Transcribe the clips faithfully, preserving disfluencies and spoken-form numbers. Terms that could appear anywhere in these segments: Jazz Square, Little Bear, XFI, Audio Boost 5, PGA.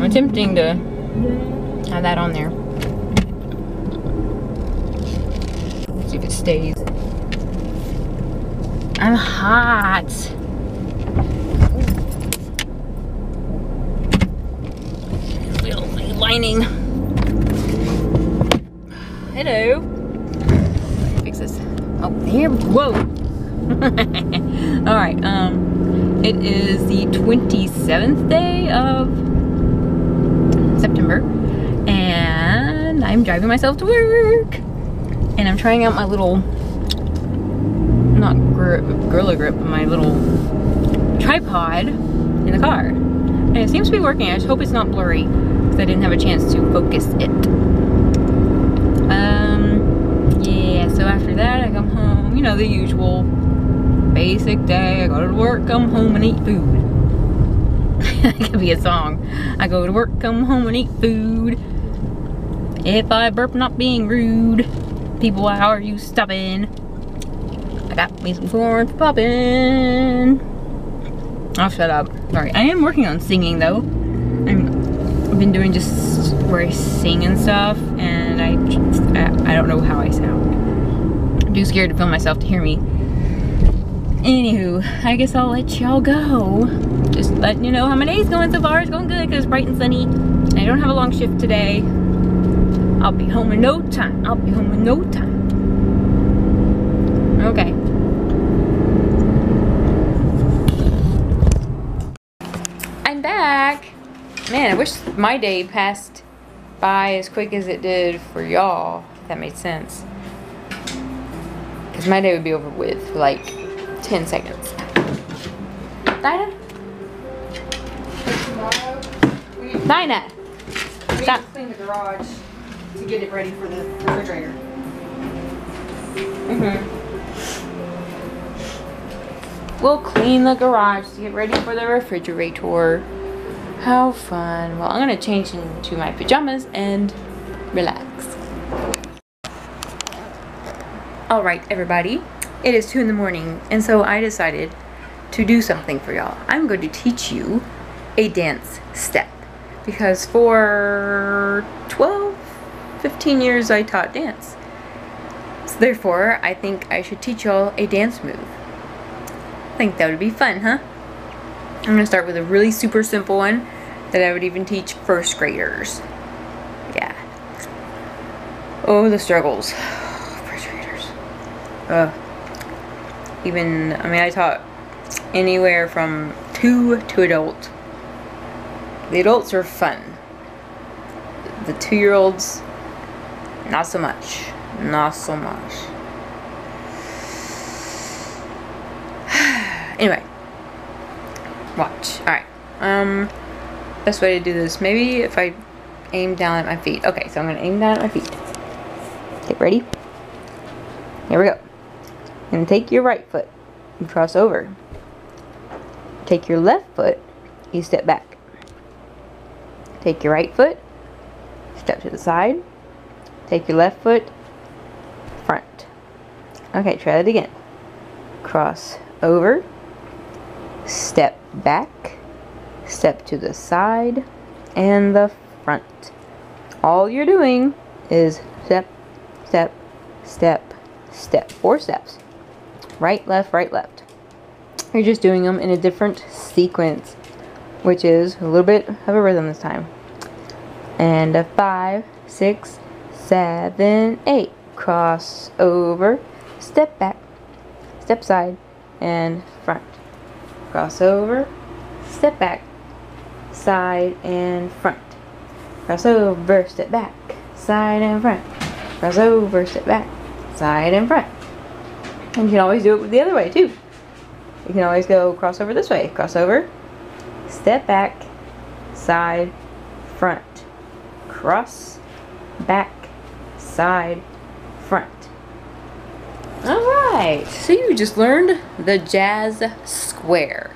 I'm attempting to have that on there. Let's see if it stays. I'm hot. Little lining. Hello. Fix this. Oh, here. Whoa. All right. Um, it is the twenty-seventh day of September, and I'm driving myself to work, and I'm trying out my little. Not grip, gorilla grip, my little tripod in the car, and it seems to be working. I just hope it's not blurry because I didn't have a chance to focus it. Um, yeah, so after that I come home, you know, the usual basic day. I go to work, come home and eat food. That could be a song. I go to work, come home and eat food. If I burp, not being rude. People, how are you stopping? I got me some corn popping. I'll shut up. Sorry. I am working on singing though. I'm, I've been doing just where I sing and stuff, and I, just, I I don't know how I sound. I'm too scared to film myself to hear me. Anywho, I guess I'll let y'all go. Just letting you know how my day's going so far. It's going good because it's bright and sunny. I don't have a long shift today. I'll be home in no time. I'll be home in no time. Okay. I'm back. Man, I wish my day passed by as quick as it did for y'all, if that made sense. Because my day would be over with for like ten seconds. Dinah? Tomorrow, we Dinah! We need Stop. to clean the garage to get it ready for the refrigerator. Mm-hmm. We'll clean the garage to get ready for the refrigerator. How fun. Well, I'm gonna change into my pajamas and relax. All right, everybody. It is two in the morning, and so I decided to do something for y'all. I'm going to teach you a dance step because for twelve, fifteen years I taught dance. So therefore, I think I should teach y'all a dance move. I think that would be fun, huh? I'm gonna start with a really super simple one that I would even teach first graders. Yeah. Oh, the struggles. First graders. Ugh. Even, I mean, I taught anywhere from two to adult. The adults are fun. The two-year-olds, not so much. Not so much. Anyway, watch. Alright, um, best way to do this, maybe if I aim down at my feet. Okay, so I'm going to aim down at my feet. Get ready. Here we go. And take your right foot and cross over. Take your left foot, you step back. Take your right foot, step to the side. Take your left foot, front. Okay, try that again. Cross over. Step back, step to the side, and the front. All you're doing is step, step, step, step. Four steps. Right, left, right, left. You're just doing them in a different sequence, which is a little bit of a rhythm this time. And a five, six, seven, eight. Cross over, step back, step side, and front. Cross over, step back, side and front. Cross over, step back, side and front. Cross over, step back, side and front. And you can always do it the other way too. You can always go cross over this way. Cross over, step back, side, front. Cross, back, side, front. Alright, so you just learned the jazz square.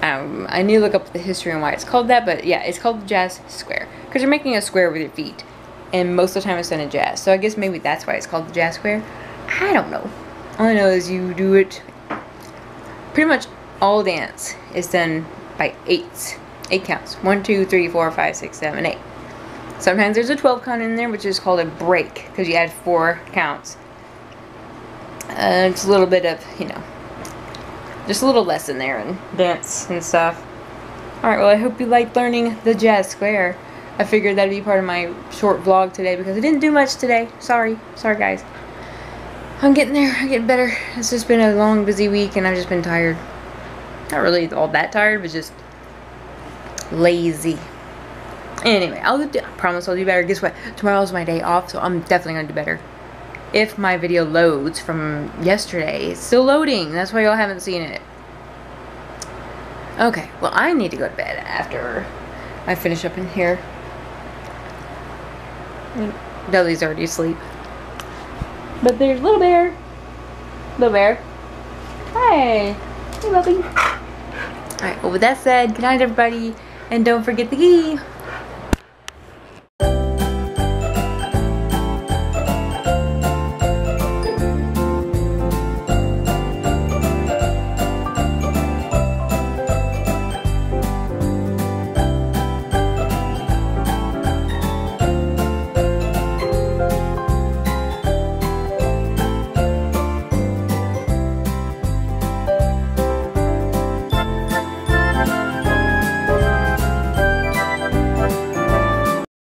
Um, I need to look up the history and why it's called that, but yeah, it's called the jazz square. Because you're making a square with your feet, and most of the time it's done in jazz. So I guess maybe that's why it's called the jazz square. I don't know. All I know is you do it, pretty much all dance is done by eights. eight counts. One, two, three, four, five, six, seven, eight. Sometimes there's a twelve count in there, which is called a break, because you add four counts. Uh, it's a little bit of, you know, just a little less in there and dance and stuff. Alright, well, I hope you liked learning the jazz square. I figured that'd be part of my short vlog today because I didn't do much today. Sorry. Sorry, guys. I'm getting there. I'm getting better. It's just been a long, busy week, and I've just been tired. Not really all that tired, but just lazy. Anyway, I'll do, I promise I'll do better. Guess what? Tomorrow's my day off, so I'm definitely going to do better. If my video loads from yesterday. It's still loading. That's why y'all haven't seen it. Okay. Well, I need to go to bed after I finish up in here. Dudley's already asleep. But there's Little Bear. Little Bear. Hey. Hey, Bubby. Alright, well, with that said, good night, everybody. And don't forget the key.